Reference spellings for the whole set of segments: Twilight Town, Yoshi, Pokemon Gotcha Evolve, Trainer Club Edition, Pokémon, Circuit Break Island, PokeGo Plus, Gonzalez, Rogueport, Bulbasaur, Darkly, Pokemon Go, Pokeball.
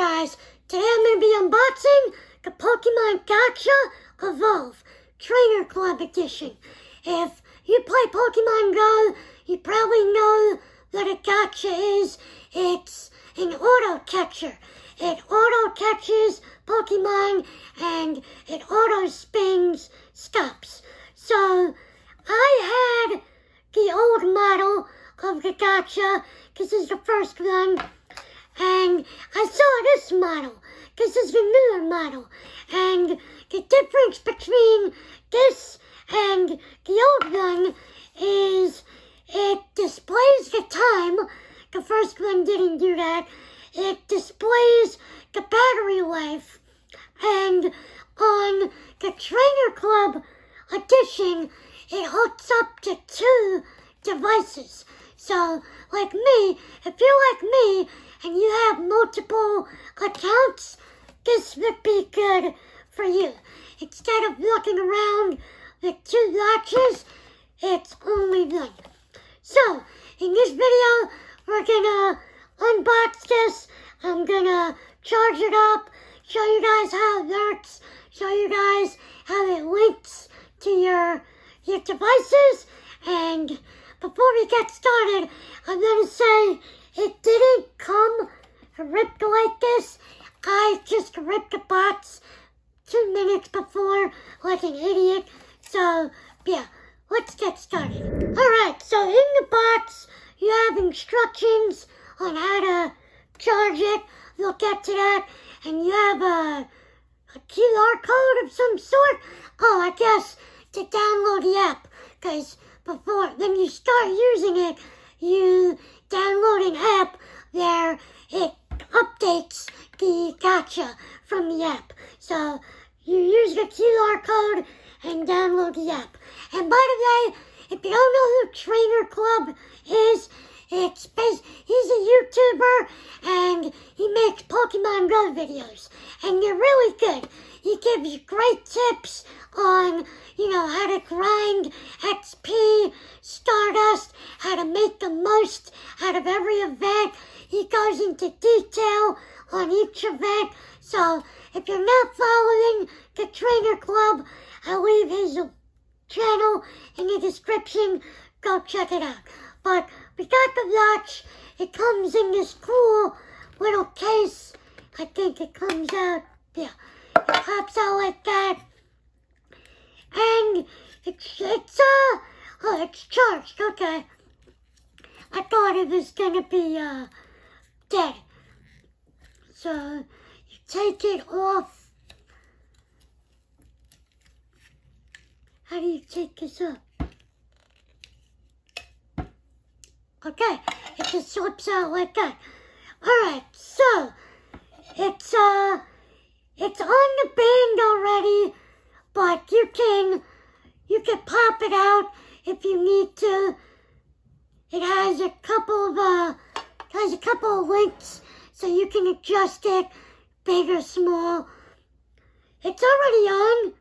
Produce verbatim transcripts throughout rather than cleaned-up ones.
guys, today I'm going to be unboxing the Pokemon Gotcha Evolve Trainer Club Edition. If you play Pokemon Go, you probably know what a Gotcha is. It's an auto catcher. It auto catches Pokemon and it auto spins stops. So I had the old model of the Gotcha, because this is the first one, and I saw this model, because this is the newer model, and the difference between this and the old one is it displays the time. The first one didn't do that. It displays the battery life, and on the Trainer Club Edition, it hooks up to two devices. So, like me, if you're like me and you have multiple accounts, this would be good for you. Instead of walking around with two watches, it's only one. So, in this video, we're gonna unbox this. I'm gonna charge it up, show you guys how it works, show you guys how it links to your, your devices, and before we get started, I'm going to say it didn't come ripped like this. I just ripped the box two minutes before like an idiot. So, yeah, let's get started. Alright, so in the box, you have instructions on how to charge it. We'll get to that. And you have a, a Q R code of some sort. Oh, I guess to download the app, because before, when you start using it, you download an app where it updates the Gotcha from the app. So you use the Q R code and download the app. And by the way, if you don't know who Trainer Club is, it's based, he's a YouTuber and he makes Pokemon Go videos. And they're really good. He gives you great tips on, you know, how to grind X P, Stardust, how to make the most out of every event. He goes into detail on each event. So if you're not following the Trainer Club, I'll leave his channel in the description. Go check it out. But we got the watch. It comes in this cool little case. I think it comes out, yeah, it pops out like that. And it's, it's, uh, oh, it's charged, okay. I thought it was gonna be, uh, dead. So, you take it off. How do you take this up? Okay, it just slips out like that. Alright, so, it's, uh, it's on the band already. But you can, you can pop it out if you need to. It has a couple of, uh, it has a couple of links, so you can adjust it, big or small. It's already on.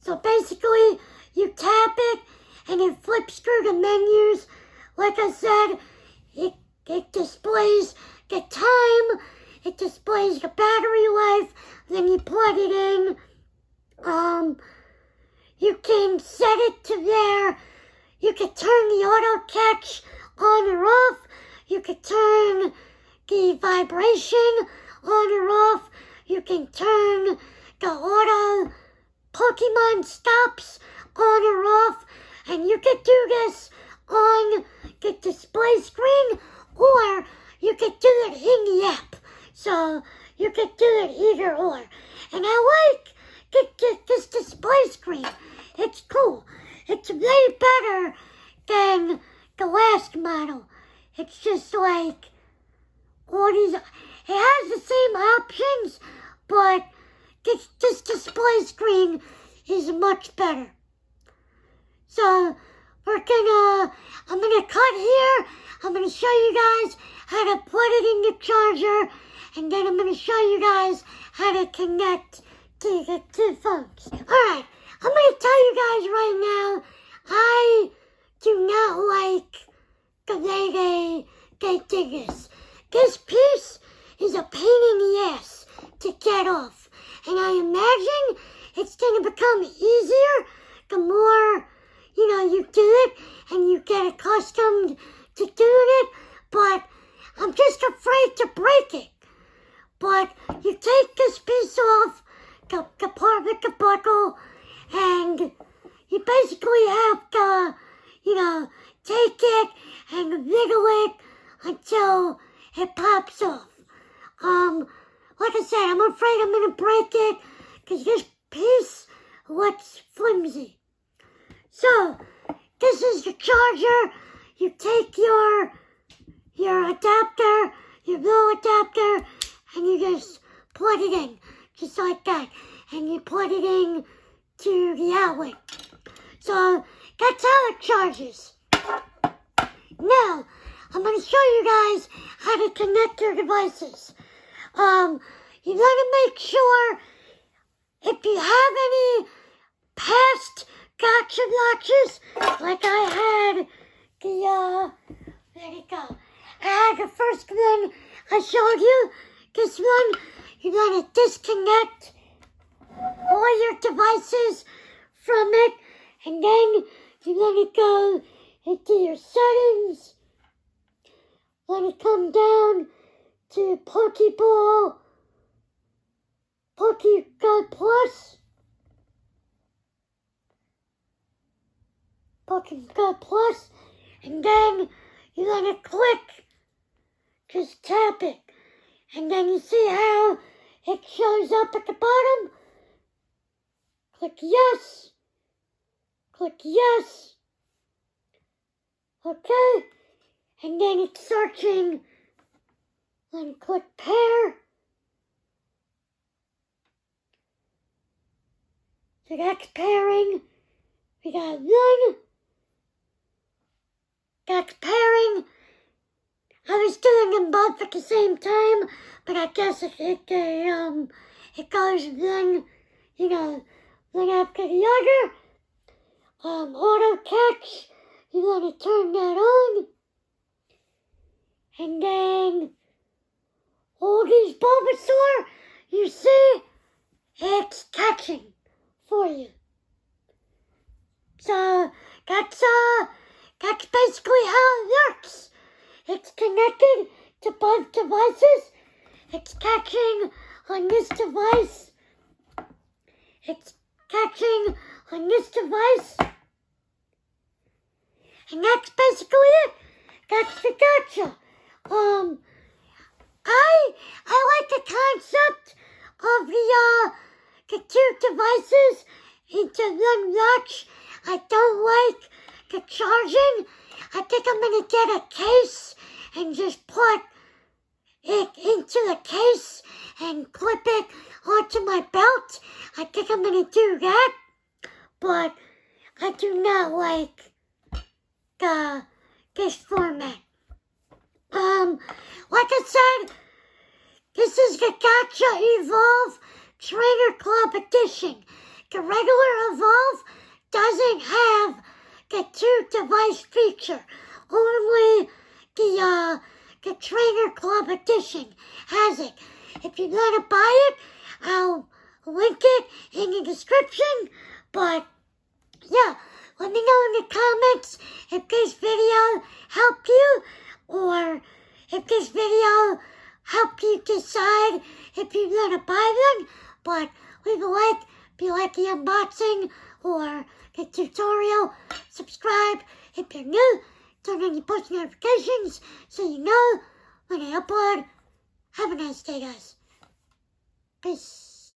So basically, you tap it, and it flips through the menus. Like I said, it, it displays the time, it displays the battery life, then you plug it in. Um, you can set it to there. You can turn the auto catch on or off. You can turn the vibration on or off. You can turn the auto Pokemon stops on or off. And you can do this on the display screen, or you can do it in the app. So you can do it either or. And I like this display screen. It's cool. It's way better than the last model. It's just like all these, it has the same options, but this, this display screen is much better. So we're gonna, I'm gonna cut here. I'm gonna show you guys how to put it in the charger, and then I'm gonna show you guys how to connect the two phones. Alright, I'm going to tell you guys right now, I do not like the way they, they did this. This piece is a pain that off. And I imagine it's going to become easier the more, you know, you do it and you get accustomed to doing it. But I'm just afraid to break it. But you take this piece off the, the part with the buckle, and you basically have to, you know, take it and wiggle it until it pops off. Um, like I said, I'm afraid I'm gonna break it because this piece looks flimsy. So this is the charger. You take your your adapter, your little adapter, and you just plug it in, just like that. And you plug it in to the outlet. So that's how it charges. Now, I'm going to show you guys how to connect your devices. Um, you want to make sure if you have any past gotcha watches, like I had the, uh, there you go. I had the first one I showed you. This one, you want to disconnect all your devices from it, and then you want to go into your settings. Want to come down to Pokeball, PokeGo Plus, PokeGo Plus, and then you want to click, just tap it. And then you see how it shows up at the bottom. Click yes. Click yes. Okay. And then it's searching. Then click pair. So that's pairing. We got one. That's pairing. I was doing them both at the same time, but I guess it, it, uh, um, it goes one, you know, one after the other. Um, auto catch, you want to turn that on. And then, all these Bulbasaur, you see, it's catching for you. So, that's, uh, that's basically how it works. It's connected to both devices. It's catching on this device. It's catching on this device. And that's basically it. That's the gotcha. Um, I, I like the concept of the, uh, the two devices into one watch. I don't like the charging. I think I'm going to get a case and just put it into a case and clip it onto my belt. I think I'm going to do that, but I do not like the, this format. Um, like I said, this is the Gotcha Evolve Trainer Club Edition. The regular Evolve doesn't have the two device feature. Only the uh, the Trainer Club Edition has it. If you want to buy it, I'll link it in the description. But yeah, let me know in the comments if this video helped you, or if this video helped you decide if you want to buy them. But leave a like if you like the unboxing or the tutorial. Subscribe if you're new. Turn on your post notifications so you know when I upload. Have a nice day, guys. Peace.